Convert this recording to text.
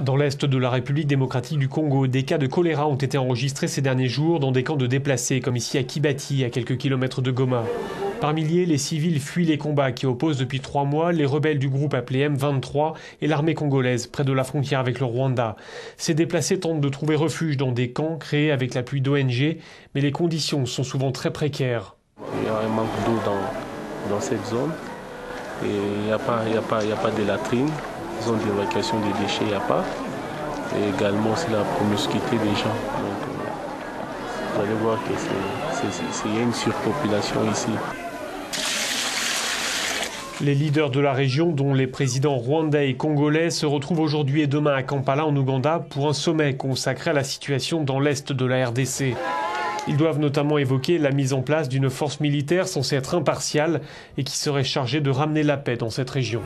Dans l'est de la République démocratique du Congo, des cas de choléra ont été enregistrés ces derniers jours dans des camps de déplacés, comme ici à Kibati, à quelques kilomètres de Goma. Par milliers, les civils fuient les combats qui opposent depuis 3 mois les rebelles du groupe appelé M23 et l'armée congolaise près de la frontière avec le Rwanda. Ces déplacés tentent de trouver refuge dans des camps créés avec l'appui d'ONG, mais les conditions sont souvent très précaires. Il y a un manque d'eau dans cette zone, et il n'y a pas de latrines, zone d'évacuation des déchets, il n'y a pas. Et également, c'est la promiscuité des gens. Donc, vous allez voir qu'il y a une surpopulation ici. Les leaders de la région, dont les présidents rwandais et congolais, se retrouvent aujourd'hui et demain à Kampala, en Ouganda, pour un sommet consacré à la situation dans l'est de la RDC. Ils doivent notamment évoquer la mise en place d'une force militaire censée être impartiale et qui serait chargée de ramener la paix dans cette région.